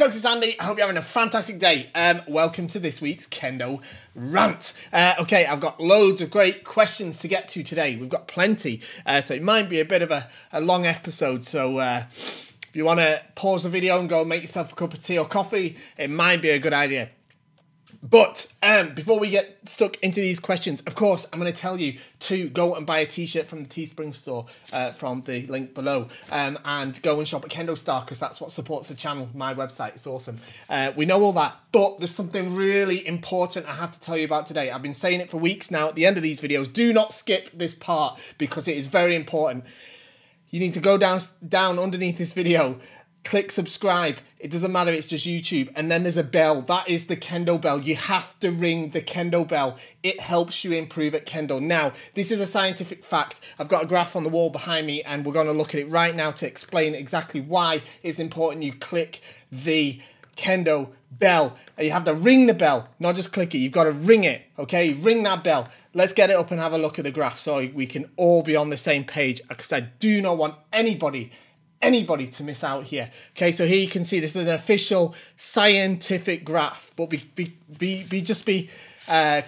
folks, it's Andy. I hope you're having a fantastic day. Welcome to this week's Kendo Rant. Okay, I've got loads of great questions to get to today. We've got plenty, so it might be a bit of a long episode. So if you want to pause the video and go make yourself a cup of tea or coffee, it might be a good idea. But before we get stuck into these questions, of course, I'm going to tell you to go and buy a t-shirt from the Teespring store from the link below, and go and shop at Kendo Star, because that's what supports the channel, my website. It's awesome. We know all that, but there's something really important I have to tell you about today. I've been saying it for weeks now at the end of these videos. Do not skip this part, because it is very important. You need to go down underneath this video, click subscribe. It doesn't matter, it's just YouTube. And then there's a bell. That is the Kendo bell. You have to ring the Kendo bell. It helps you improve at Kendo. Now, this is a scientific fact. I've got a graph on the wall behind me, and we're going to look at it right now to explain exactly why it's important you click the Kendo bell. You have to ring the bell, not just click it. You've got to ring it, okay? Ring that bell. Let's get it up and have a look at the graph so we can all be on the same page, because I do not want anybody to miss out here. Okay, so here you can see this is an official scientific graph, but just be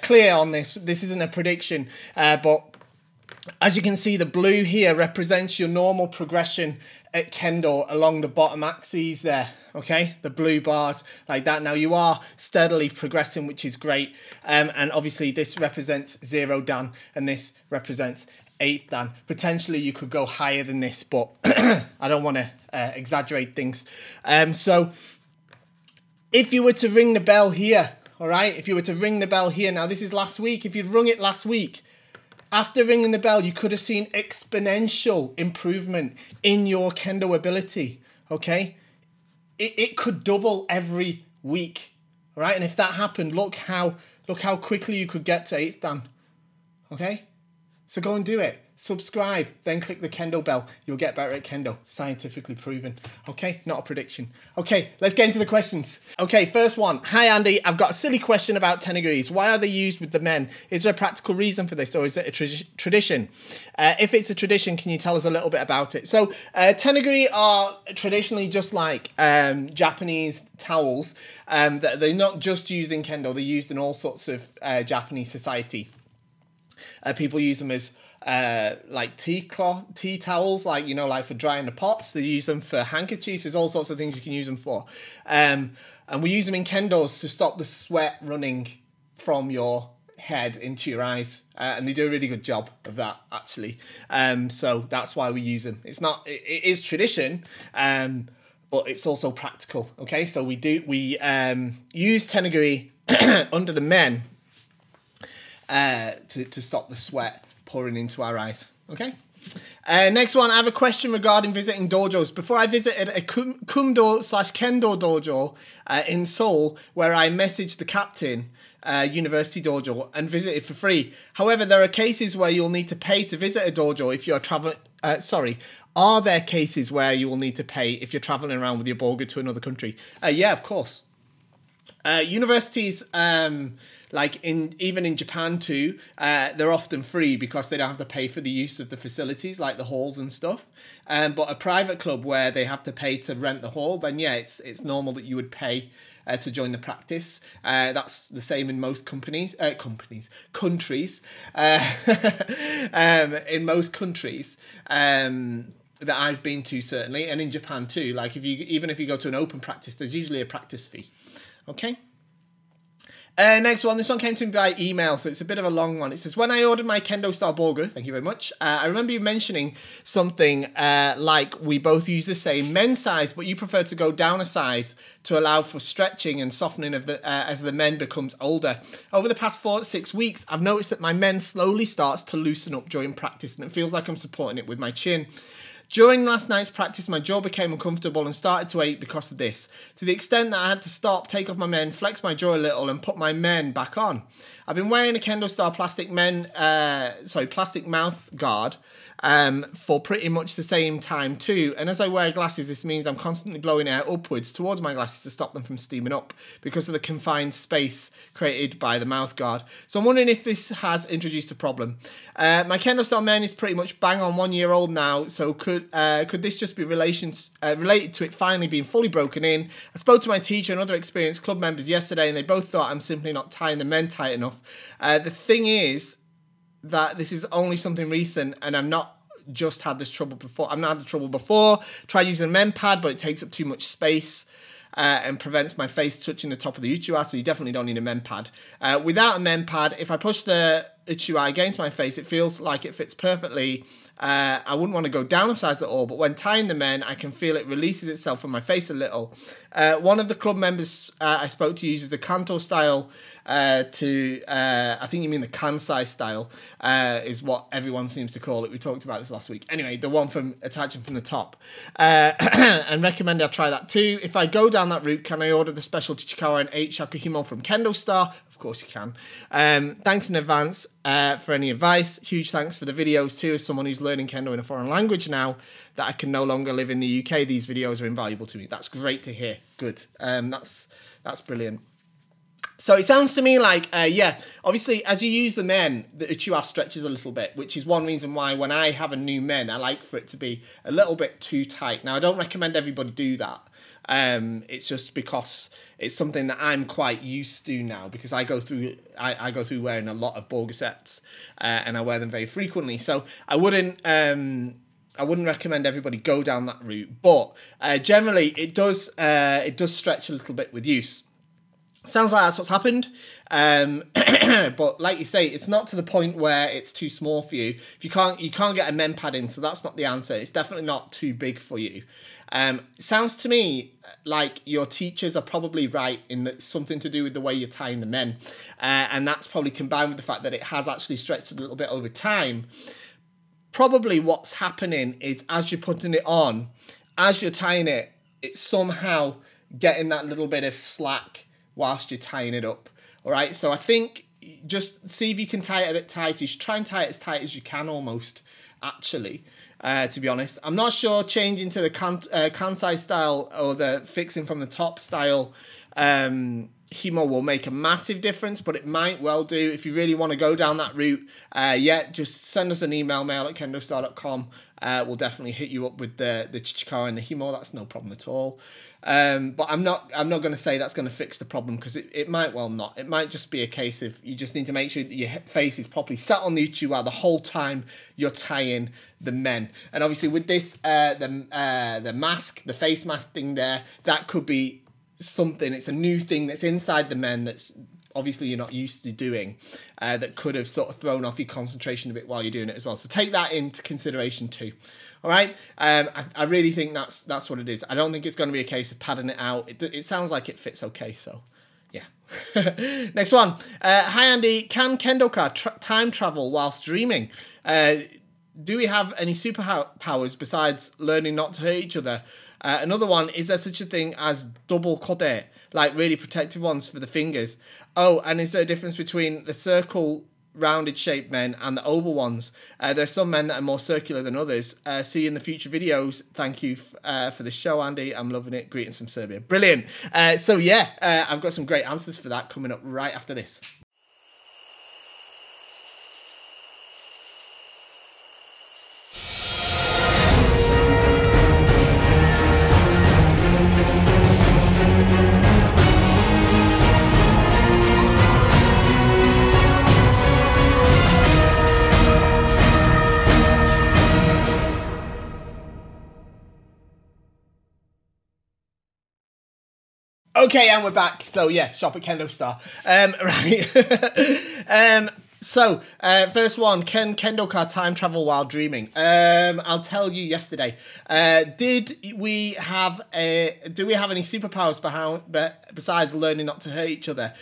clear on this. This isn't a prediction, but as you can see, the blue here represents your normal progression at Kendo along the bottom axes there, okay? The blue bars like that. Now, you are steadily progressing, which is great. And obviously, this represents 0 Dan, and this represents 8 Dan. Potentially, you could go higher than this, but I don't want to exaggerate things. So, if you were to ring the bell here, all right? If you were to ring the bell here, now, this is last week. If you'd rung it last week, after ringing the bell, you could have seen exponential improvement in your Kendo ability, okay? It could double every week, all right? And if that happened, look how quickly you could get to 8th Dan, okay? So go and do it. Subscribe, then click the Kendo bell. You'll get better at Kendo, scientifically proven. Okay, not a prediction. Okay, let's get into the questions. Okay, first one. Hi, Andy. I've got a silly question about tenuguis. Why are they used with the men? Is there a practical reason for this, or is it a tradition? If it's a tradition, can you tell us a little bit about it? So, tenugui are traditionally just like Japanese towels. They're not just used in Kendo. They're used in all sorts of Japanese society. People use them as like tea towels, like, you know, like for drying the pots. They use them for handkerchiefs. There's all sorts of things you can use them for. And we use them in kendos to stop the sweat running from your head into your eyes. And they do a really good job of that, actually. So that's why we use them. It is tradition, but it's also practical. Okay, so we use tenugui under the men to stop the sweat pouring into our eyes, okay? Next one, I have a question regarding visiting dojos. Before I visited a kumdo/kendo dojo in Seoul, where I messaged the captain, university dojo, and visited for free. However, there are cases where you'll need to pay to visit a dojo if you're traveling, are there cases where you will need to pay if you're traveling around with your borger to another country? Yeah, of course. Universities, like even in Japan too, they're often free because they don't have to pay for the use of the facilities, like the halls and stuff. But a private club where they have to pay to rent the hall, then yeah, it's normal that you would pay to join the practice. That's the same in most countries. In most countries. That I've been to, certainly, and in Japan too. Like even if you go to an open practice, there's usually a practice fee. Okay. Next one. This one came to me by email, so it's a bit of a long one. It says, when I ordered my Kendo Star Borger, thank you very much, I remember you mentioning something like we both use the same men's size, but you prefer to go down a size to allow for stretching and softening of the as the men becomes older. Over the past 4 to 6 weeks, I've noticed that my men slowly starts to loosen up during practice, and it feels like I'm supporting it with my chin. During last night's practice, my jaw became uncomfortable and started to ache because of this, to the extent that I had to stop, take off my men, flex my jaw a little, and put my men back on. I've been wearing a Kendo Star plastic mouth guard for pretty much the same time too, and as I wear glasses, this means I'm constantly blowing air upwards towards my glasses to stop them from steaming up because of the confined space created by the mouth guard. So I'm wondering if this has introduced a problem. My Kendo Star men is pretty much bang on 1 year old now, so could could this just be related to it finally being fully broken in? I spoke to my teacher and other experienced club members yesterday, and they both thought I'm simply not tying the men tight enough. The thing is that this is only something recent, and I'm not just had this trouble before. I've not had the trouble before. Tried using a men pad, but it takes up too much space and prevents my face touching the top of the uchiwa, so you definitely don't need a men pad. Without a men pad, if I push the uchiwa against my face, it feels like it fits perfectly. I wouldn't want to go down a size at all, but when tying the men, I can feel it releases itself from my face a little. One of the club members I spoke to uses the Kanto style I think you mean the Kansai style, is what everyone seems to call it. We talked about this last week. Anyway, the one from attaching from the top. And recommend I try that too. If I go down that route, can I order the special Chichikawa and 8 Shakuhimo from Kendo Star? Of course you can. Thanks in advance for any advice. Huge thanks for the videos too. As someone who's learning Kendo in a foreign language now that I can no longer live in the UK, these videos are invaluable to me. That's great to hear. Good. That's brilliant. So it sounds to me like, yeah, obviously as you use the men, the uchiwa stretches a little bit, which is one reason why when I have a new men, I like for it to be a little bit too tight. Now, I don't recommend everybody do that. It's just because it's something that I'm quite used to now, because I go through wearing a lot of borger sets and I wear them very frequently. So I wouldn't recommend everybody go down that route, but generally it does stretch a little bit with use. Sounds like that's what's happened, but like you say, it's not to the point where it's too small for you. If you can't get a men pad in, so that's not the answer. It's definitely not too big for you. Sounds to me like your teachers are probably right in that something to do with the way you're tying the men, and that's probably combined with the fact that it has actually stretched a little bit over time. Probably what's happening is as you're putting it on, as you're tying it, it's somehow getting that little bit of slack whilst you're tying it up. All right, so I think just see if you can tie it a bit tightish. Try and tie it as tight as you can almost, actually, to be honest. I'm not sure changing to the Kansai style or the fixing from the top style Himo will make a massive difference, but it might well do. If you really want to go down that route, yeah, just send us an email, mail@kendostar.com. We'll definitely hit you up with the Chichikawa and the Himo. That's no problem at all. But I'm not going to say that's going to fix the problem, because it might well not. It might just be a case of you just need to make sure that your face is properly sat on the uchiwa the whole time you're tying the men. And obviously with this, the mask, the face mask thing there, that could be something. It's a new thing that's inside the men that's obviously you're not used to doing, that could have sort of thrown off your concentration a bit while you're doing it as well. So take that into consideration too. All right, I really think that's what it is. I don't think it's going to be a case of padding it out. It sounds like it fits okay, so yeah. Next one. Hi Andy, can Kendoka time travel whilst dreaming? Do we have any superpowers besides learning not to hurt each other? Another one, is there such a thing as double kote, like really protective ones for the fingers? Oh, and is there a difference between the circle rounded shaped men and the oval ones? There's some men that are more circular than others. See you in the future videos. Thank you for the show, Andy. I'm loving it. Greetings from Serbia. Brilliant. So yeah, I've got some great answers for that coming up right after this. Okay, and we're back. So yeah, shop at Kendo Star. Right. First one, can Kendoka time travel while dreaming? I'll tell you yesterday. Do we have any superpowers besides learning not to hurt each other?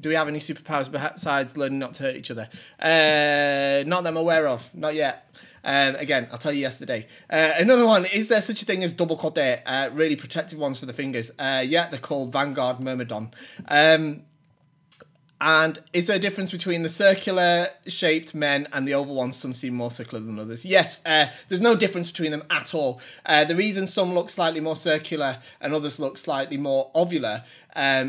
Do we have any superpowers besides learning not to hurt each other? Not that I'm aware of. Not yet. Again, I'll tell you yesterday. Another one, is there such a thing as double kote, really protective ones for the fingers? Yeah, they're called Vanguard Myrmidon. And is there a difference between the circular-shaped men and the oval ones? Some seem more circular than others. Yes, there's no difference between them at all. The reason some look slightly more circular and others look slightly more ovular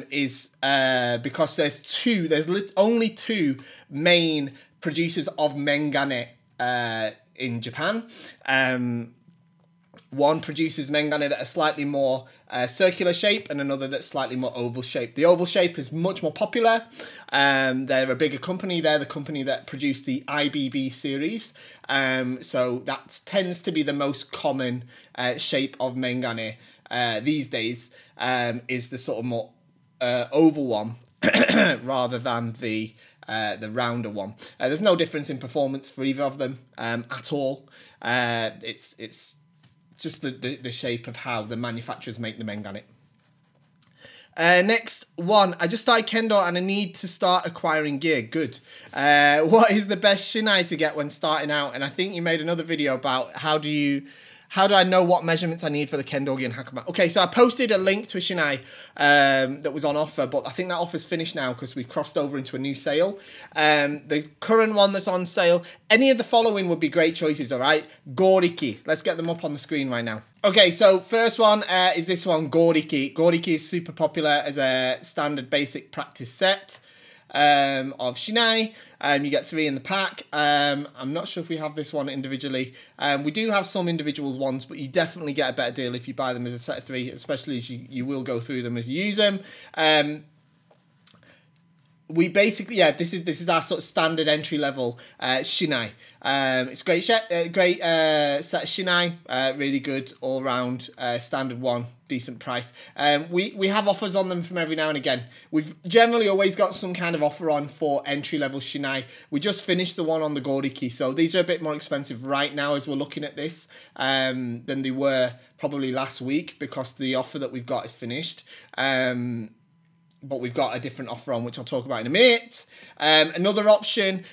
is because there's only two main producers of mengane in Japan. One produces mengane that are slightly more circular shape, and another that's slightly more oval shape. The oval shape is much more popular. They're a bigger company. They're the company that produced the IBB series. So that tends to be the most common shape of mengane these days, is the sort of more oval one rather than the rounder one. There's no difference in performance for either of them at all. It's just the shape of how the manufacturers make the mengane. Next one. I just started Kendo and I need to start acquiring gear. Good. What is the best shinai to get when starting out? And I think you made another video about how do I know what measurements I need for the kendogi and hakama. Okay, so I posted a link to a shinai that was on offer, but I think that offer's finished now because we've crossed over into a new sale. The current one that's on sale, any of the following would be great choices, all right? Goriki. Let's get them up on the screen right now. Okay, so first one is this one, Goriki. Goriki is super popular as a standard basic practice set of shinai. You get 3 in the pack. I'm not sure if we have this one individually. We do have some individual ones, but you definitely get a better deal if you buy them as a set of 3, especially as you will go through them as you use them. We basically, yeah, this is our sort of standard entry level shinai. It's great set of shinai, really good all round, standard one, decent price. We have offers on them from every now and again. We've generally always got some kind of offer on for entry level shinai. We just finished the one on the Goriki, so these are a bit more expensive right now as we're looking at this than they were probably last week because the offer that we've got is finished. But we've got a different offer on, which I'll talk about in a minute. Another option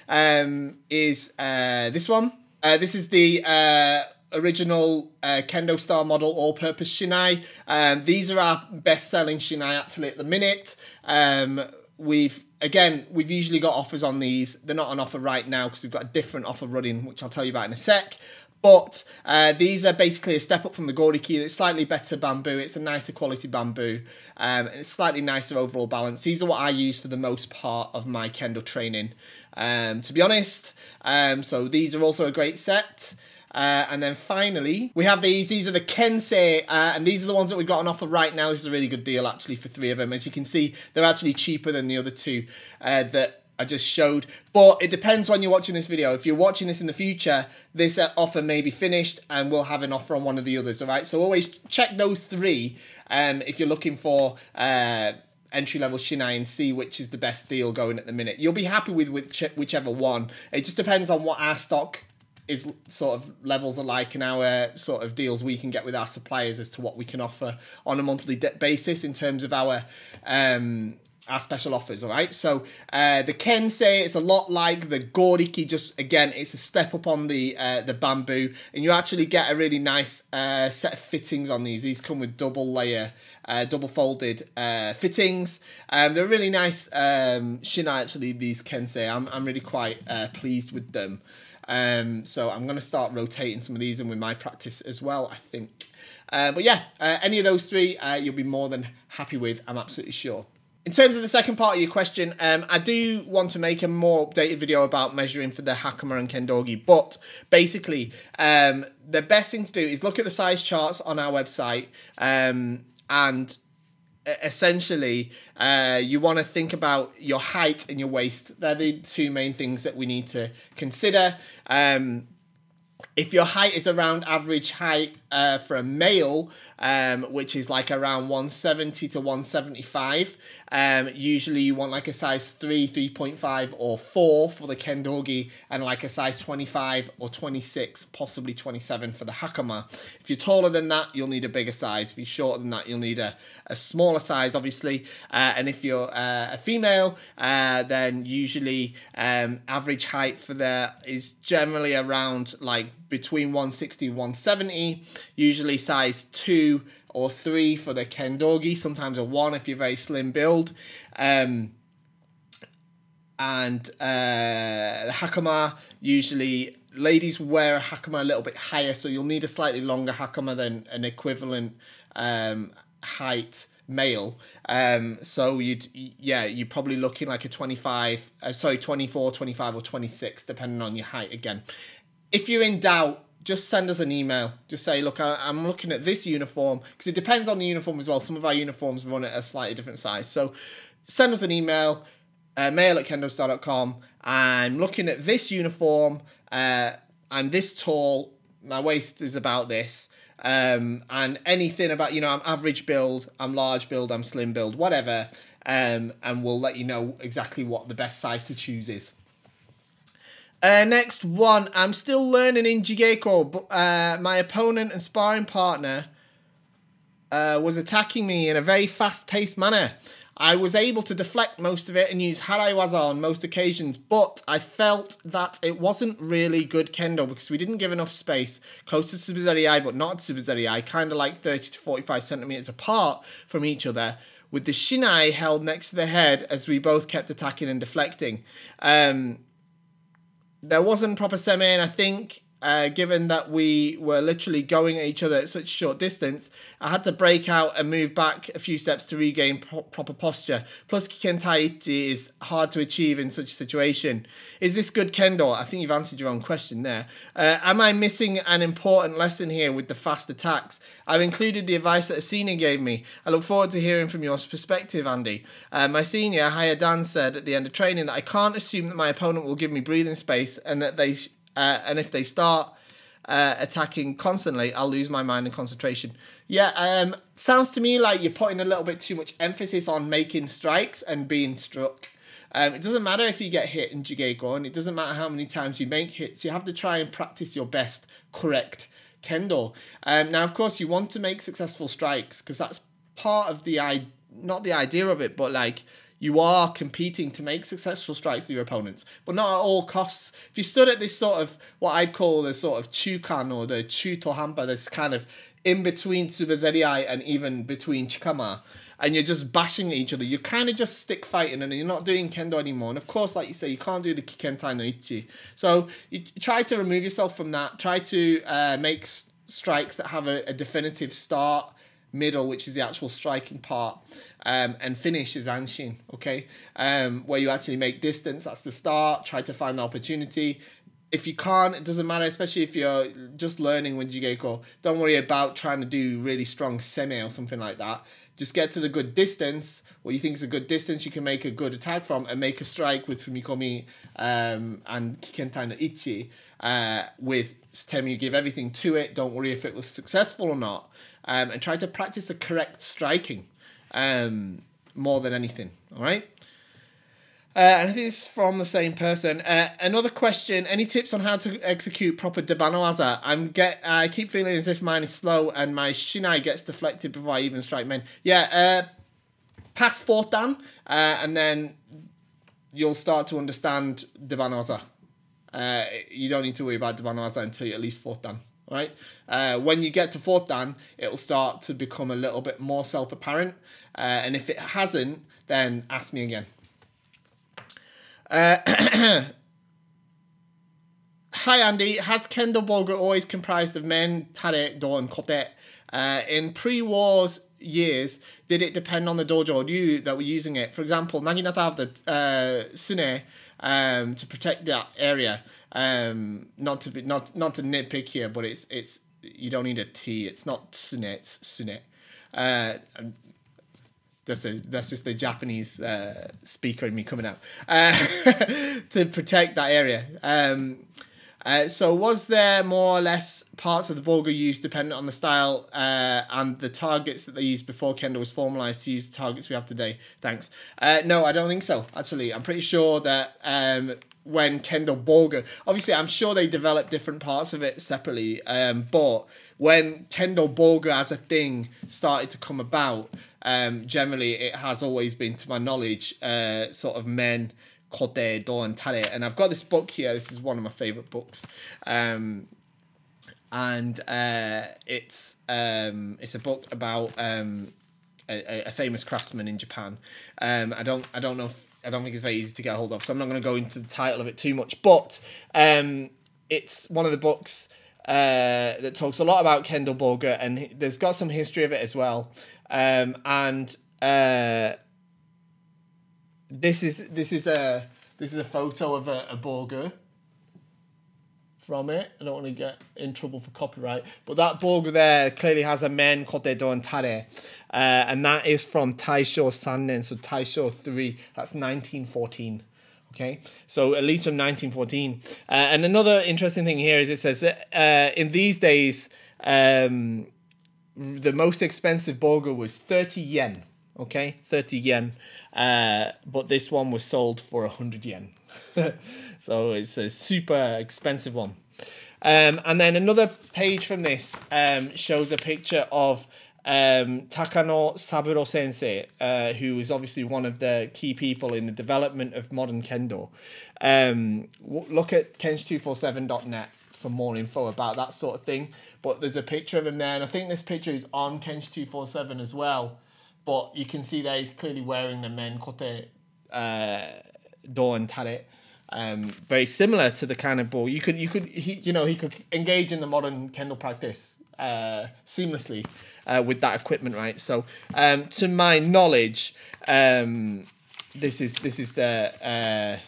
is this one. This is the original Kendo Star model all-purpose shinai. These are our best-selling shinai actually at the minute. We've usually got offers on these. They're not on offer right now because we've got a different offer running, which I'll tell you about in a sec. But these are basically a step up from the Goriki. It's slightly better bamboo. It's a nicer quality bamboo. And it's slightly nicer overall balance. These are what I use for the most part of my Kendo training, to be honest. So these are also a great set. And then finally, we have these. These are the Kensei, and these are the ones that we've got on offer right now. This is a really good deal, actually, for 3 of them. As you can see, they're actually cheaper than the other 2 that I just showed, but it depends when you're watching this video. If you're watching this in the future, this offer may be finished and we'll have an offer on one of the others, all right? So always check those 3 if you're looking for entry-level shinai and see which is the best deal going at the minute. You'll be happy with whichever one. It just depends on what our stock is sort of levels are like and our sort of deals we can get with our suppliers as to what we can offer on a monthly basis in terms of our special offers, all right? So the Kensei, it's a lot like the Goriki, just again, it's a step up on the bamboo, and you actually get a really nice set of fittings on these. These come with double layer, double folded fittings. They're really nice shinai, actually, these Kensei. I'm really quite pleased with them. So I'm going to start rotating some of these in with my practice as well, I think. But yeah, any of those 3 you'll be more than happy with, I'm absolutely sure. In terms of the second part of your question, I do want to make a more updated video about measuring for the hakama and kendogi, but basically the best thing to do is look at the size charts on our website, and essentially you want to think about your height and your waist. They're the 2 main things that we need to consider. If your height is around average height for a male, which is like around 170 to 175, usually you want like a size 3, 3.5 or 4 for the kendogi, and like a size 25 or 26, possibly 27 for the hakama. If you're taller than that, you'll need a bigger size. If you're shorter than that, you'll need a smaller size, obviously. And if you're a female, then usually average height for that is generally around like between 160 and 170, usually size 2 or 3 for the kendogi, sometimes a 1 if you're very slim build. The hakama, usually ladies wear a hakama a little bit higher, so you'll need a slightly longer hakama than an equivalent height male. So you're probably looking like a 24, 25 or 26, depending on your height again. if you're in doubt, just send us an email. Just say, look, I'm looking at this uniform, because it depends on the uniform as well. Some of our uniforms run at a slightly different size. So send us an email, mail@kendostar.com. I'm looking at this uniform. I'm this tall. My waist is about this. And anything about, you know, I'm average build, I'm large build, I'm slim build, whatever. And we'll let you know exactly what the best size to choose is. Next one, I'm still learning in Jigeiko, but my opponent and sparring partner was attacking me in a very fast-paced manner. I was able to deflect most of it and use Haraiwaza on most occasions, but I felt that it wasn't really good kendo because we didn't give enough space, close to Tsubazeriai but not Tsubazeriai, kind of like 30 to 45 centimeters apart from each other, with the shinai held next to the head as we both kept attacking and deflecting. There wasn't proper seme, and I think, given that we were literally going at each other at such a short distance, I had to break out and move back a few steps to regain proper posture. Plus, Kikentai is hard to achieve in such a situation. Is this good kendo? I think you've answered your own question there. Am I missing an important lesson here with the fast attacks? I've included the advice that a senior gave me. I look forward to hearing from your perspective, Andy. My senior, Hachidan, said at the end of training that I can't assume that my opponent will give me breathing space and that they... and if they start attacking constantly, I'll lose my mind and concentration. Yeah, sounds to me like you're putting a little bit too much emphasis on making strikes and being struck. It doesn't matter if you get hit in Jigeiko, and it doesn't matter how many times you make hits. You have to try and practice your best correct kendo. Now, of course, you want to make successful strikes because that's part of the not the idea of it, but like... you are competing to make successful strikes with your opponents, but not at all costs. If you stood at this sort of, what I'd call the sort of Chukan or the Chutohampa, this kind of in between Tsubazeriai and even between Chikama, and you're just bashing at each other, you're kind of just stick fighting and you're not doing kendo anymore. And of course, like you say, you can't do the Kikentai no Ichi. So you try to remove yourself from that. Try to make strikes that have a definitive start, middle, which is the actual striking part, and finish is anshin, okay? Where you actually make distance, that's the start, try to find the opportunity. If you can't, it doesn't matter, especially if you're just learning with Jigeiko, don't worry about trying to do really strong seme or something like that. Just get to the good distance, what you think is a good distance you can make a good attack from, and make a strike with Fumikomi and Kikentai no Ichi with Temu. You give everything to it, don't worry if it was successful or not, and try to practice the correct striking more than anything, all right? And I think it's from the same person. Another question, any tips on how to execute proper debana waza? I keep feeling as if mine is slow and my shinai gets deflected before I even strike men. Yeah, pass fourth dan, and then you'll start to understand debana waza. You don't need to worry about debana waza until you're at least fourth dan, all right? When you get to fourth dan, it'll start to become a little bit more self-apparent. And if it hasn't, then ask me again. Hi Andy, has kendo borger always comprised of men, tare, do and kote? In pre-wars years, did it depend on the dojo or you that were using it? For example, Naginata have the sune to protect that area. Not to nitpick here, but it's you don't need a T. It's not sune, it's sune. That's just the Japanese speaker in me coming out to protect that area. So was there more or less parts of the borger used dependent on the style and the targets that they used before kendo was formalized to use the targets we have today? Thanks. No, I don't think so. Actually, I'm pretty sure that when kendo borger, obviously I'm sure they developed different parts of it separately, but when kendo borger as a thing started to come about, generally it has always been, to my knowledge, sort of men, kote, do and tare. And I've got this book here, this is one of my favourite books, and it's a book about a famous craftsman in Japan. I don't know if, I don't think it's very easy to get a hold of, so I'm not going to go into the title of it too much, but it's one of the books that talks a lot about kendo borger, and there's got some history of it as well. This is a photo of a borger from it. I don't want to get in trouble for copyright. But that borger there clearly has a men kotedo and tare. And that is from Taisho Sannen, so Taisho 3. That's 1914. Okay, so at least from 1914. And another interesting thing here is it says, in these days, the most expensive borger was 30 yen. Okay, 30 yen. But this one was sold for 100 yen. So it's a super expensive one. And then another page from this shows a picture of Takano Saburo Sensei, who is obviously one of the key people in the development of modern Kendo. Look at kenshi247.net for more info about that sort of thing. But there's a picture of him there, and I think this picture is on Kenshi247 as well. But you can see there he's clearly wearing the men kote do and tare. Very similar to the kind of ball. He could engage in the modern Kendo practice seamlessly with that equipment, right? So to my knowledge, this is the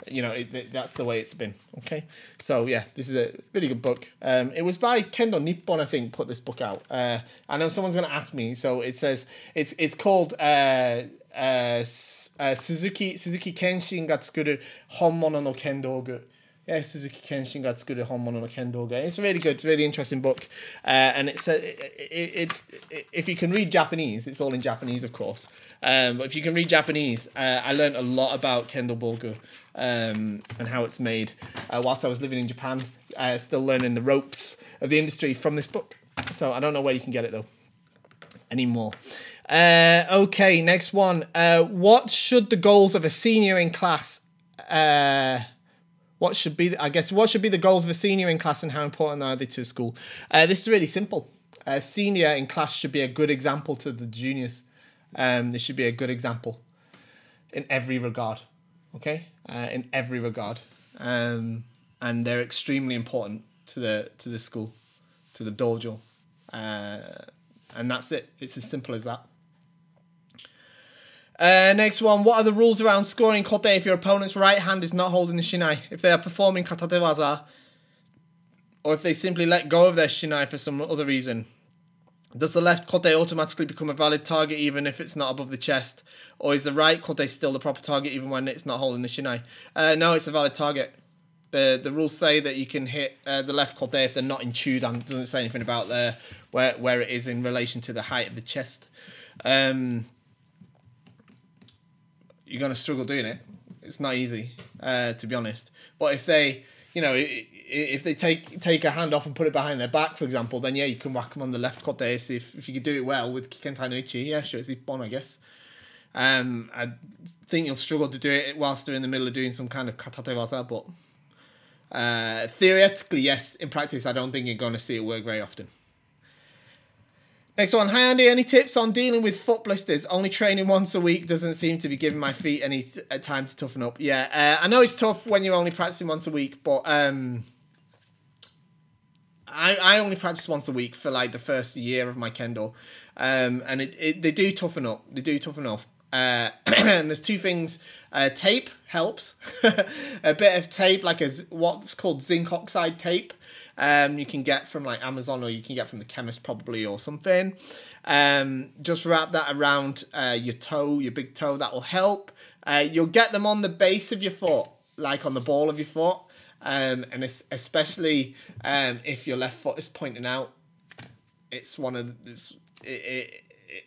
that's the way it's been. Okay, so yeah, this is a really good book. It was by Kendo Nippon, I think, put this book out. I know someone's gonna ask me, so it says it's called Suzuki Kenshin ga tsukuru honmono no kendo-gu. Yeah, Suzuki Kenshin ga tsukuru honmono no kendo-gu. It's a really good, really interesting book, and it's if you can read Japanese, it's all in Japanese, of course. But if you can read Japanese, I learned a lot about Kendo Borger and how it's made whilst I was living in Japan. Still learning the ropes of the industry from this book. So I don't know where you can get it though anymore. Okay, next one. What should be the goals of a senior in class, and how important are they to school? This is really simple. A senior in class should be a good example to the juniors. They should be a good example in every regard. Okay, in every regard, and they're extremely important to the school, to the dojo, and that's it. It's as simple as that. Next one. What are the rules around scoring kote if your opponent's right hand is not holding the shinai, if they are performing katate waza, or if they simply let go of their shinai for some other reason? Does the left kote automatically become a valid target even if it's not above the chest, or is the right kote still the proper target even when it's not holding the shinai? No, it's a valid target. The rules say that you can hit the left kote if they're not in Chudan. It doesn't say anything about where it is in relation to the height of the chest. You're going to struggle doing it. It's not easy, to be honest. But if they, if they take a hand off and put it behind their back, for example, then yeah, you can whack them on the left kote. If you could do it well with Kikentai no Ichi, yeah, sure, it's Ippon, I guess. I think you'll struggle to do it whilst they're in the middle of doing some kind of katate waza, but theoretically, yes. In practice, I don't think you're going to see it work very often. Next one. Hi Andy, any tips on dealing with foot blisters? Only training once a week doesn't seem to be giving my feet any time to toughen up. Yeah, I know it's tough when you're only practicing once a week, but I only practice once a week for like the first year of my Kendo, and they do toughen up. They do toughen up. And there's two things. Tape helps. A bit of tape, like what's called zinc oxide tape. You can get from like Amazon, or you can get from the chemist probably, or something. Just wrap that around your toe, your big toe. That will help. You'll get them on the base of your foot, like on the ball of your foot, and especially if your left foot is pointing out.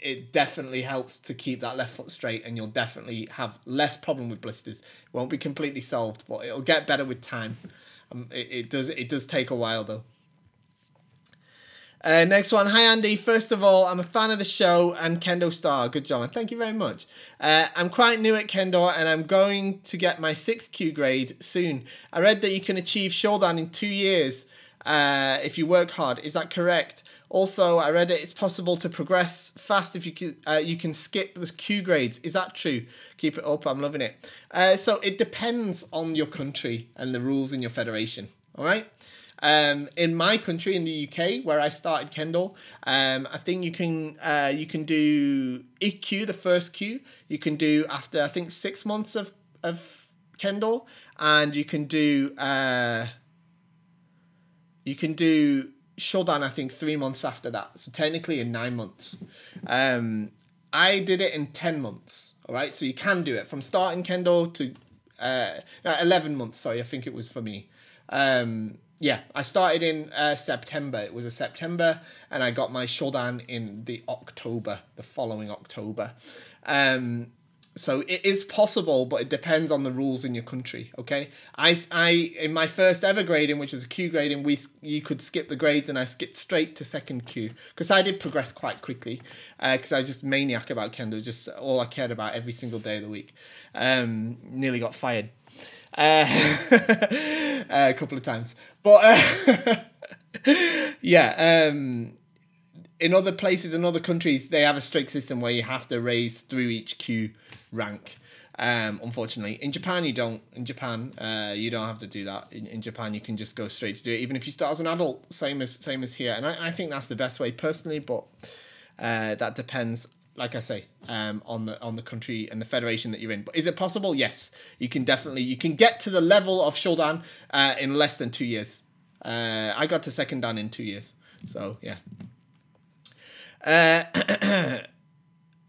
It definitely helps to keep that left foot straight, and you'll definitely have less problem with blisters. It won't be completely solved, but it'll get better with time. It does take a while though. Next one. Hi Andy, first of all, I'm a fan of the show and Kendo Star. Good job, and thank you very much. I'm quite new at Kendo and I'm going to get my 6th Q grade soon. I read that you can achieve Shodan in 2 years if you work hard. Is that correct? Also, I read it's possible to progress fast if you can skip the Q grades. Is that true? Keep it up. I'm loving it. So it depends on your country and the rules in your federation. All right. In my country, in the UK, where I started Kendo, I think you can do IQ, the first Q. You can do after I think 6 months of Kendo, and you can do You can do Shodan, I think, 3 months after that. So technically in 9 months. I did it in 10 months, all right? So you can do it from starting Kendo to 11 months, sorry, I think it was for me. Yeah, I started in September. It was a September, and I got my Shodan in the October, the following October. So it is possible, but it depends on the rules in your country, okay? I in my first ever grading, which is a Q grading, you could skip the grades, and I skipped straight to second Q, because I did progress quite quickly, because I was just maniac about Kendo, just all I cared about every single day of the week. Nearly got fired a couple of times. But, yeah, in other places, in other countries, they have a strict system where you have to raise through each Q rank, unfortunately. In Japan, you don't. In Japan, you don't have to do that. In Japan, you can just go straight to do it, even if you start as an adult, same as here. And I think that's the best way, personally, but that depends, like I say, on the country and the federation that you're in. But is it possible? Yes. You can definitely... You can get to the level of Shodan in less than 2 years. I got to second dan in 2 years. So, yeah.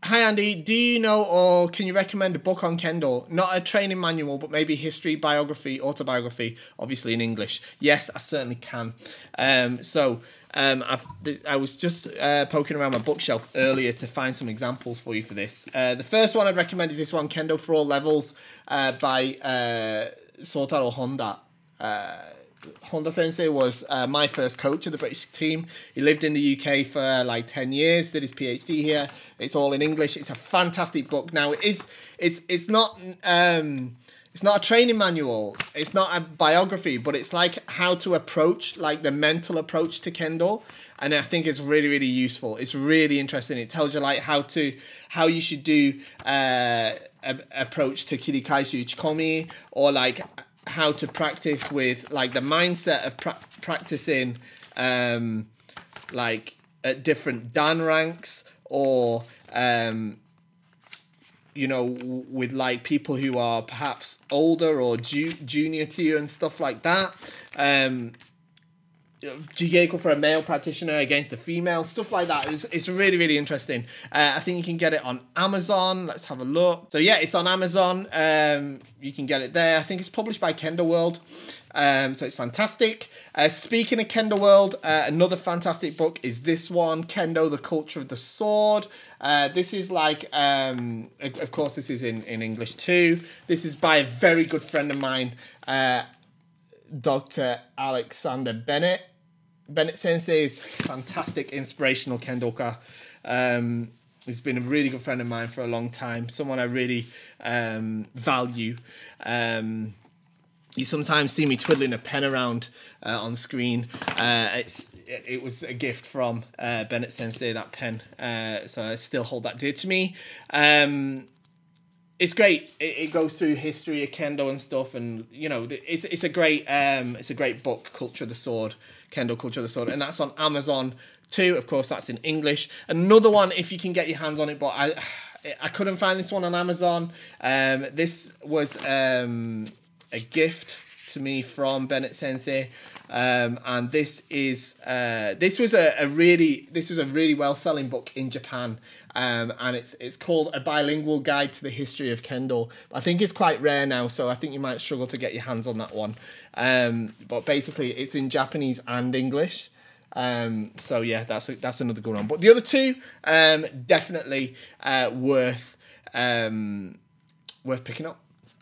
Hi Andy, do you know or can you recommend a book on Kendo? Not a training manual, but maybe history, biography, autobiography, obviously in English. Yes, I certainly can. I was just poking around my bookshelf earlier to find some examples for you for this. The first one I'd recommend is this one, Kendo for All Levels, by Sotaro Honda. Honda Sensei was my first coach of the British team. He lived in the UK for like 10 years, did his PhD here. It's all in English. It's a fantastic book. Now it's not a training manual. It's not a biography, but it's like how to approach, like the mental approach to Kendo. And I think it's really, really useful. It's really interesting. It tells you like how you should do approach to Kirikaishu Ichikomi, or like how to practice with like the mindset of practicing like at different dan ranks, or you know, with like people who are perhaps older or junior to you and stuff like that. Jigeiko for a male practitioner against a female, stuff like that. It's really, really interesting. I think you can get it on Amazon. Let's have a look. So yeah, it's on Amazon. You can get it there. I think it's published by Kendo World. So it's fantastic. Speaking of Kendo World, another fantastic book is this one, Kendo, The Culture of the Sword. This is like, of course, this is in English too. This is by a very good friend of mine, Dr. Alexander Bennett. Bennett Sensei is fantastic, inspirational Kendoka. He's been a really good friend of mine for a long time, someone I really value. You sometimes see me twiddling a pen around on screen. It was a gift from Bennett Sensei, that pen, so I still hold that dear to me. It's great. It goes through history of Kendo and stuff, and you know, it's a great book, Culture of the Sword, Kendo Culture of the Sword, and that's on Amazon too. Of course, that's in English. Another one, if you can get your hands on it, but I couldn't find this one on Amazon. This was a gift to me from Bennett Sensei, and this was a really well-selling book in Japan. And it's called A Bilingual Guide to the History of Kendo. I think it's quite rare now, so I think you might struggle to get your hands on that one. But basically, it's in Japanese and English. So yeah, that's another good one. But the other two, definitely worth picking up.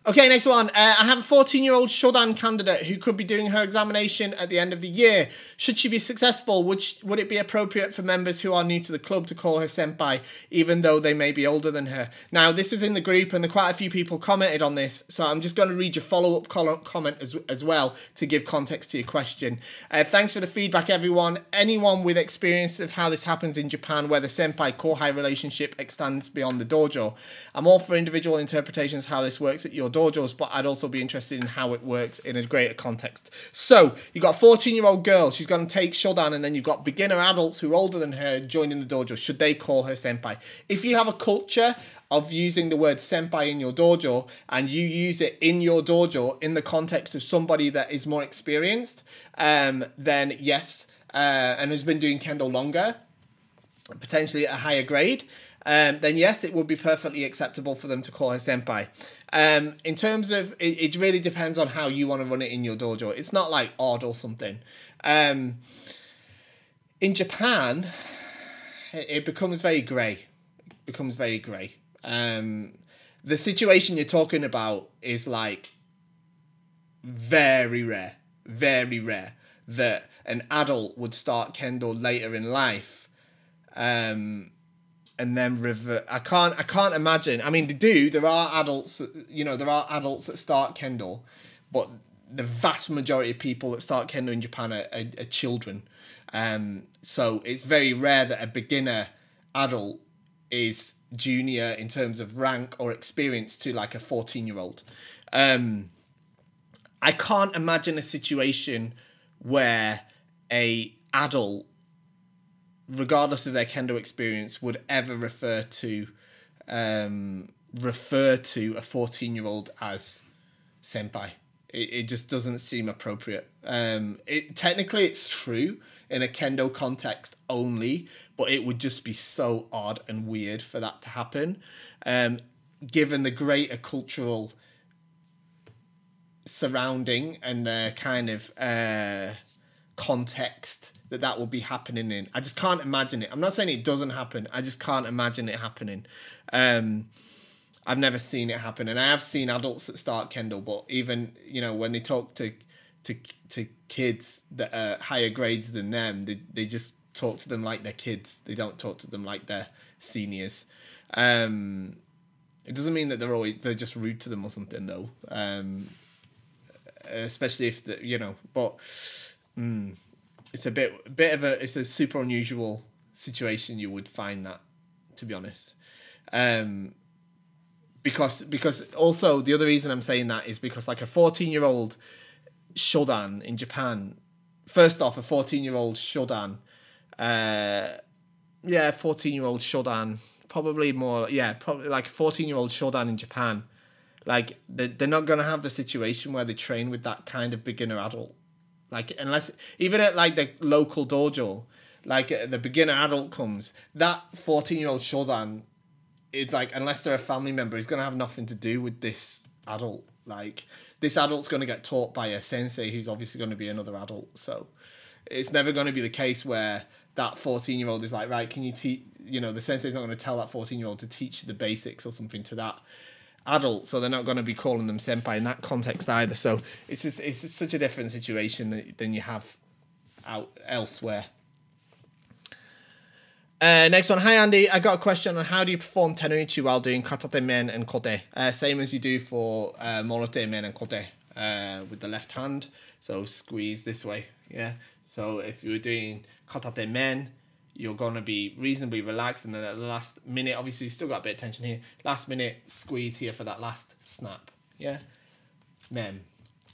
Okay, next one. I have a 14-year-old Shodan candidate who could be doing her examination at the end of the year. Should she be successful, would it be appropriate for members who are new to the club to call her senpai, even though they may be older than her? Now, this was in the group, and quite a few people commented on this, so I'm just going to read your follow-up comment as well to give context to your question. Thanks for the feedback, everyone. Anyone with experience of how this happens in Japan, where the senpai-kohai relationship extends beyond the dojo? I'm all for individual interpretations how this works at your dojos, but I'd also be interested in how it works in a greater context. So you've got a 14-year-old girl, she's going to take Shodan, and then you've got beginner adults who are older than her joining the dojo. Should they call her senpai? If you have a culture of using the word senpai in your dojo, and you use it in your dojo in the context of somebody that is more experienced, then yes, and has been doing kendo longer, potentially at a higher grade, then yes, it would be perfectly acceptable for them to call her senpai. In terms of, it really depends on how you want to run it in your dojo. It's not like odd or something. In Japan, it becomes very grey. It becomes very grey. The situation you're talking about is like very rare that an adult would start kendo later in life, and then revert. I can't imagine. I mean, they do. There are adults. You know, there are adults that start kendo, but the vast majority of people that start kendo in Japan are children. So it's very rare that a beginner adult is junior in terms of rank or experience to like a 14-year-old. I can't imagine a situation where a adult, regardless of their kendo experience, would ever refer to a 14-year-old as senpai. It just doesn't seem appropriate. Technically, it's true in a kendo context only, but it would just be so odd and weird for that to happen, given the greater cultural surrounding and the kind of context that would be happening in. I just can't imagine it. I'm not saying it doesn't happen. I just can't imagine it happening. I've never seen it happen, and I have seen adults that start kendo, but even, you know, when they talk to kids that are higher grades than them, they just talk to them like they're kids. They don't talk to them like they're seniors. It doesn't mean that they're just rude to them or something though. Especially if the, you know, but it's a bit of a, it's a super unusual situation you would find that, to be honest. Because also the other reason I'm saying that is because like a 14-year-old Shodan in Japan, first off, a 14-year-old Shodan, yeah, 14-year-old Shodan, probably more, yeah, probably like a 14-year-old Shodan in Japan, like they're not going to have the situation where they train with that kind of beginner adult, like unless, even at like the local dojo, like the beginner adult comes, that 14-year-old Shodan, it's like, unless they're a family member, he's going to have nothing to do with this adult. Like, this adult's going to get taught by a sensei who's obviously going to be another adult. So it's never going to be the case where that 14-year-old is like, right, can you teach, you know, the sensei's not going to tell that 14-year-old to teach the basics or something to that adult. So they're not going to be calling them senpai in that context either. So it's just such a different situation than you have out elsewhere. Next one. Hi, Andy. I got a question on how do you perform tenouichi while doing katate men and kote? Same as you do for morote men and kote, with the left hand. So squeeze this way. Yeah. So if you were doing katate men, you're going to be reasonably relaxed. And then at the last minute, obviously you've still got a bit of tension here. Last minute, squeeze here for that last snap. Yeah. Men.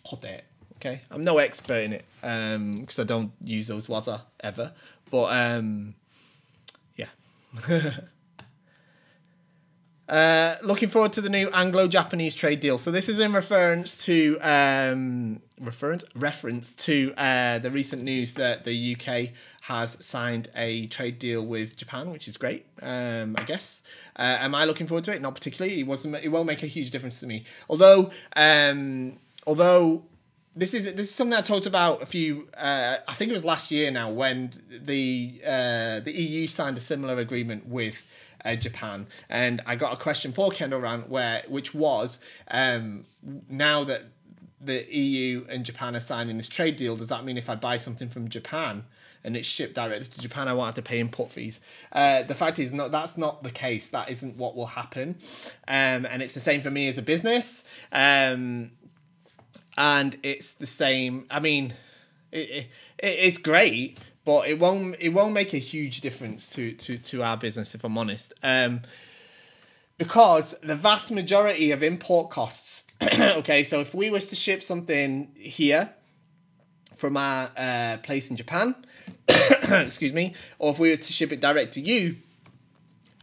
Kote. Okay. I'm no expert in it because I don't use those waza ever. But... looking forward to the new Anglo-Japanese trade deal. So this is in reference to the recent news that the UK has signed a trade deal with Japan, which is great. I guess. Am I looking forward to it? Not particularly. It won't make a huge difference to me. Although, This is something I talked about a few, I think it was last year now, when the EU signed a similar agreement with Japan, and I got a question for Kendo Rant which was, now that the EU and Japan are signing this trade deal, does that mean if I buy something from Japan and it's shipped directly to Japan, I won't have to pay import fees? The fact is, no, that's not the case. That isn't what will happen, and it's the same for me as a business. And it's the same. I mean, it's great, but it won't make a huge difference to our business, if I'm honest. Because the vast majority of import costs. Okay, so if we was to ship something here from our place in Japan, excuse me, or if we were to ship it direct to you,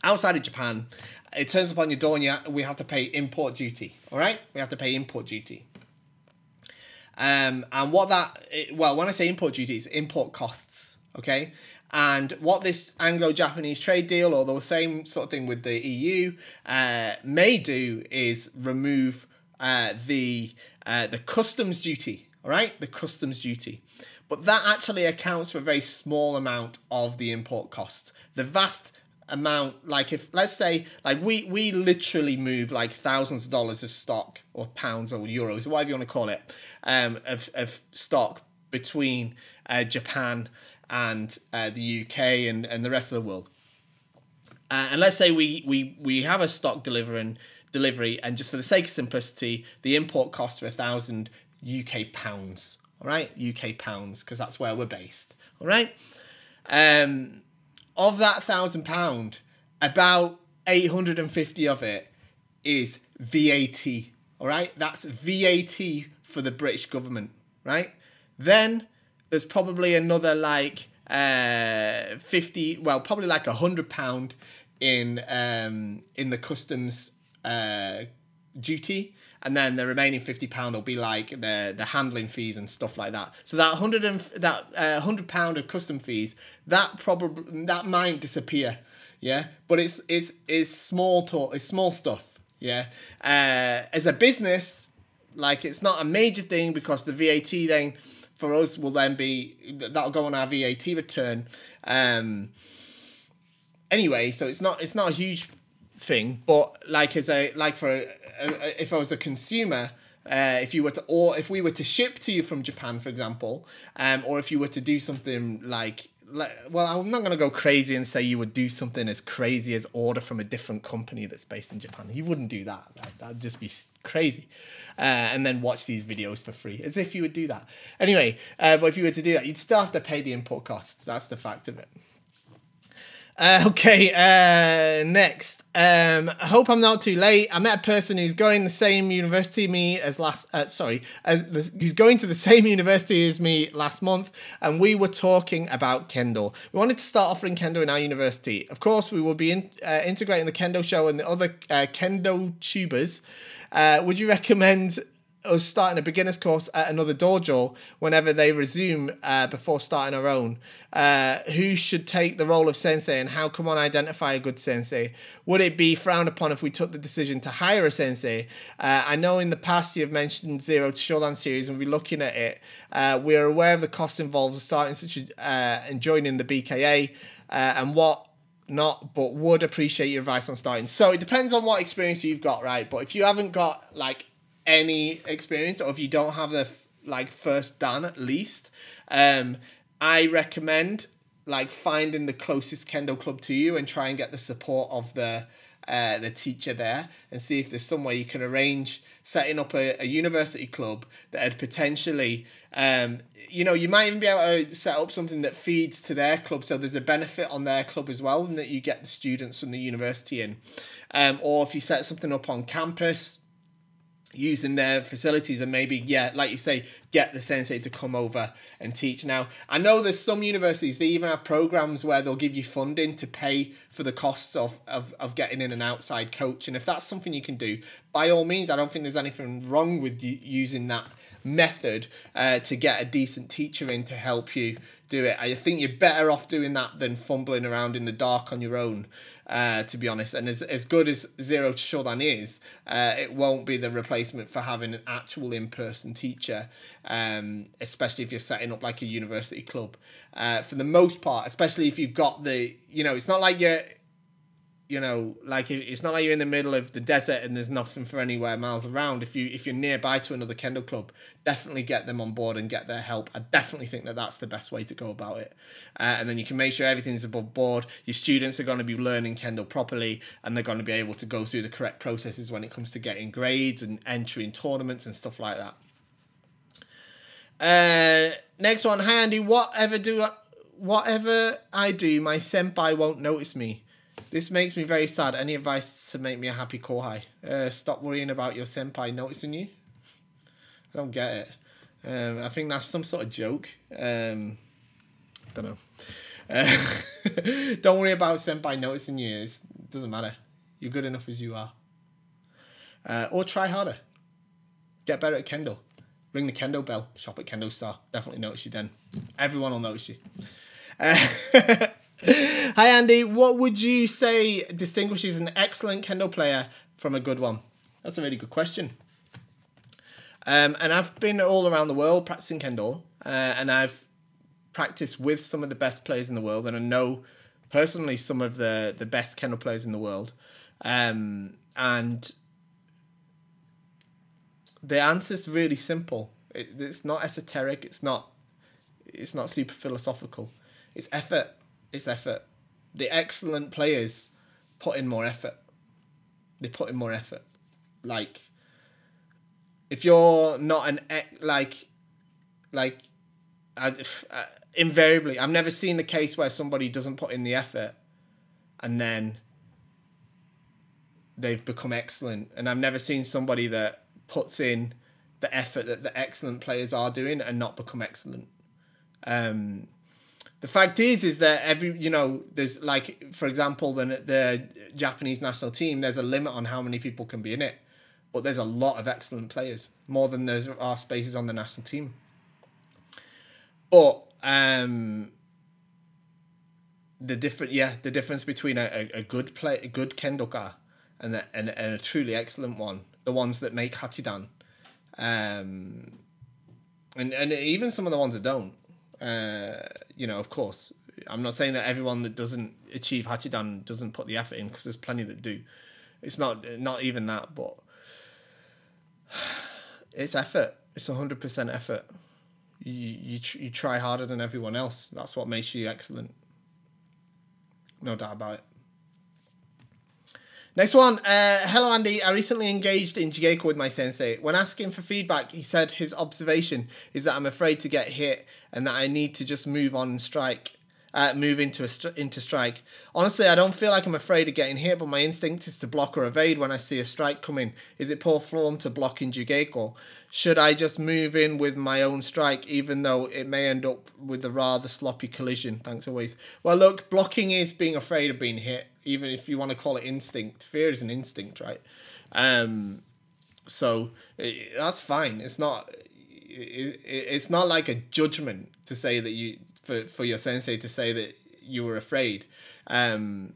outside of Japan, it turns up on your door and we have to pay import duty, all right? We have to pay import duty. And what that, well, when I say import duty, it's import costs, okay? And what this Anglo-Japanese trade deal, or the same sort of thing with the EU, may do is remove the customs duty, all right? The customs duty. But that actually accounts for a very small amount of the import costs. The vast amount, like if, let's say, like we literally move like thousands of dollars of stock, or pounds, or euros, whatever you want to call it, of stock between Japan and the UK and the rest of the world. And let's say we have a stock delivery, and just for the sake of simplicity, the import costs for 1,000 UK pounds. All right, UK pounds, because that's where we're based. All right, of that £1,000, about 850 of it is VAT. All right, that's VAT for the British government. Right, then there's probably another like 50, well, probably like £100 in the customs duty. And then the remaining £50 will be like the handling fees and stuff like that. So that £100 of custom fees, that probably, that might disappear, yeah. But it's small talk, it's small stuff, yeah. As a business, like it's not a major thing, because the VAT then for us will then be, that'll go on our VAT return. Anyway, so it's not a huge thing, but like as a if I was a consumer, if we were to ship to you from Japan, for example, or if you were to do something like, well, I'm not going to go crazy and say you would do something as crazy as order from a different company that's based in Japan. You wouldn't do that. Right? That'd just be crazy. And then watch these videos for free, as if you would do that. Anyway, but if you were to do that, you'd still have to pay the import costs. That's the fact of it. Okay, next. I hope I'm not too late. I met a person who's going the same university me as last. Who's going to the same university as me last month, and we were talking about kendo. We wanted to start offering kendo in our university. Of course, we will be integrating the kendo show and the other kendo tubers. Would you recommend us starting a beginner's course at another dojo whenever they resume before starting our own? Who should take the role of sensei, and how can one identify a good sensei? Would it be frowned upon if we took the decision to hire a sensei? I know in the past you've mentioned Zero to Shodan series, and we'll be looking at it. We are aware of the costs involved of starting such a, and joining the BKA and what not, but would appreciate your advice on starting. So it depends on what experience you've got, right? But if you haven't got like any experience, or if you don't have the like first dan at least, I recommend like finding the closest kendo club to you and try and get the support of the teacher there, and see if there's some way you can arrange setting up a university club that would potentially, you know, you might even be able to set up something that feeds to their club, so there's a benefit on their club as well, and that you get the students from the university in. Or if you set something up on campus using their facilities, and maybe, yeah, like you say, get the sensei to come over and teach. Now, I know there's some universities, they even have programs where they'll give you funding to pay for the costs of getting in an outside coach. And if that's something you can do, by all means, I don't think there's anything wrong with using that method to get a decent teacher in to help you do it. I think you're better off doing that than fumbling around in the dark on your own, to be honest. And as good as Zero to Shodan is, it won't be the replacement for having an actual in-person teacher, especially if you're setting up like a university club. For the most part, especially if you've got the, you know, it's not like you're, you know, like it's not like you're in the middle of the desert and there's nothing for anywhere miles around. If you're nearby to another kendo club, definitely get them on board and get their help. I definitely think that that's the best way to go about it. And then you can make sure everything's above board. Your students are going to be learning kendo properly, and they're going to be able to go through the correct processes when it comes to getting grades and entering tournaments and stuff like that. Next one. Hi Andy, whatever I do, my senpai won't notice me. This makes me very sad. Any advice to make me a happy kohai? Stop worrying about your senpai noticing you. I don't get it. I think that's some sort of joke. Don't know. Don't worry about senpai noticing you. It's Doesn't matter. You're good enough as you are. Or try harder. Get better at kendo. Ring the kendo bell. Shop at Kendo Star. Definitely notice you then. Everyone will notice you. Hi Andy, what would you say distinguishes an excellent kendo player from a good one? That's a really good question. And I've been all around the world practicing kendo, and I've practiced with some of the best players in the world, and I know personally some of the best kendo players in the world. And the answer's really simple. It's not esoteric. It's not super philosophical. It's effort. It's effort. The excellent players put in more effort. They put in more effort. Like, if you're not an invariably, I've never seen the case where somebody doesn't put in the effort and then they've become excellent. And I've never seen somebody that puts in the effort that the excellent players are doing and not become excellent. The fact is that every, you know, there's like, for example, the Japanese national team, there's a limit on how many people can be in it. But there's a lot of excellent players, more than there are spaces on the national team. But the difference between a good kendoka and a truly excellent one, the ones that make Hachidan, and even some of the ones that don't. You know, of course, I'm not saying that everyone that doesn't achieve Hachidan doesn't put the effort in, because there's plenty that do. It's not even that, but it's effort. It's 100% effort. You try harder than everyone else. That's what makes you excellent. No doubt about it. Next one. Hello, Andy. I recently engaged in Jigeiko with my sensei. When asking for feedback, he said his observation is that I'm afraid to get hit and that I need to just move on and strike. Move into strike. Honestly, I don't feel like I'm afraid of getting hit, but my instinct is to block or evade when I see a strike coming. Is it poor form to block in Jigeiko? Should I just move in with my own strike, even though it may end up with a rather sloppy collision? Thanks always. Well, look, blocking is being afraid of being hit, even if you want to call it instinct. Fear is an instinct, right? So that's fine. It's not like a judgment to say that you... For your sensei to say that you were afraid. It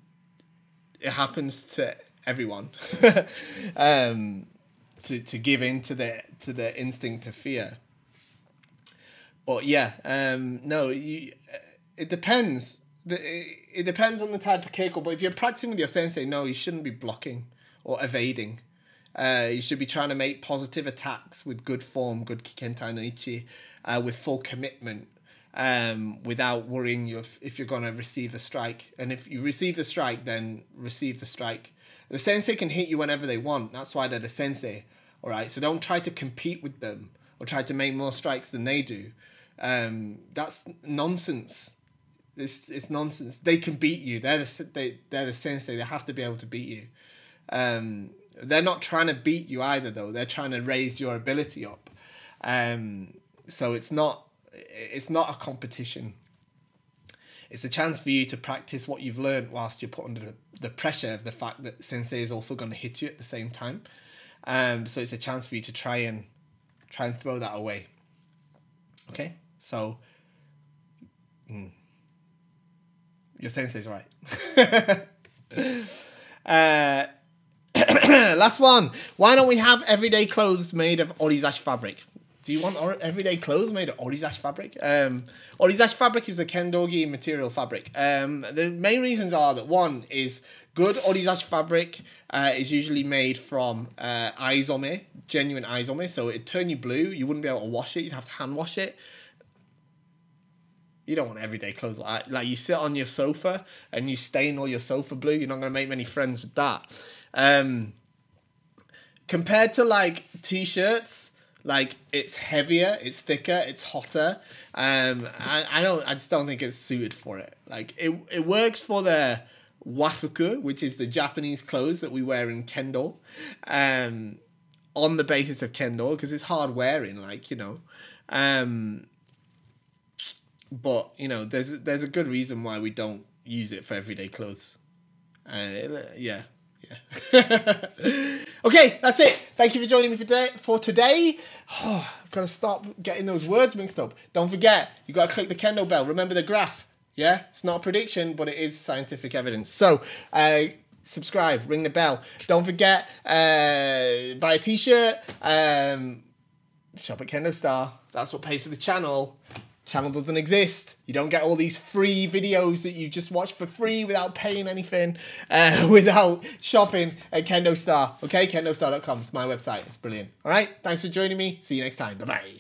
happens to everyone. To give in to the instinct of fear. But yeah, no, it depends. It depends on the type of keiko, but if you're practicing with your sensei, no, you shouldn't be blocking or evading. You should be trying to make positive attacks with good form, good Kikentai no Ichi, with full commitment. Without worrying if you're going to receive a strike. And if you receive the strike, then receive the strike. The sensei can hit you whenever they want. That's why they're the sensei. All right, so don't try to compete with them or try to make more strikes than they do. That's nonsense. It's nonsense. They can beat you. They're the sensei. They have to be able to beat you. They're not trying to beat you either, though. They're trying to raise your ability up. So it's not a competition. It's a chance for you to practice what you've learned whilst you're put under the pressure of the fact that sensei is also going to hit you at the same time. So it's a chance for you to try and throw that away. Okay, so your sensei's right. Last one. Why don't we have everyday clothes made of orizashi fabric? Do you want everyday clothes made of orizashi fabric? Orizashi fabric is a kendogi material fabric. The main reasons are that one is good orizashi fabric is usually made from aizome, genuine aizome. So it'd turn you blue. You wouldn't be able to wash it. You'd have to hand wash it. You don't want everyday clothes like that. Like, you sit on your sofa and you stain all your sofa blue. You're not going to make many friends with that. Compared to like t-shirts, like, it's heavier, it's thicker, it's hotter. I just don't think it's suited for it. Like, it works for the wafuku, which is the Japanese clothes that we wear in kendo, on the basis of kendo, because it's hard wearing, like, you know. But, you know, there's a good reason why we don't use it for everyday clothes. Okay, that's it. Thank you for joining me for today. Oh, I've got to stop getting those words mixed up. Don't forget, you've got to click the Kendo bell. Remember the graph. Yeah, it's not a prediction, but it is scientific evidence. So, subscribe, ring the bell. Don't forget, buy a t-shirt, shop at Kendo Star. That's what pays for the channel. Channel doesn't exist. You don't get all these free videos that you just watch for free without paying anything, without shopping at Kendo Star. Okay, kendostar.com. It's my website. It's brilliant. All right, thanks for joining me. See you next time. Bye-bye.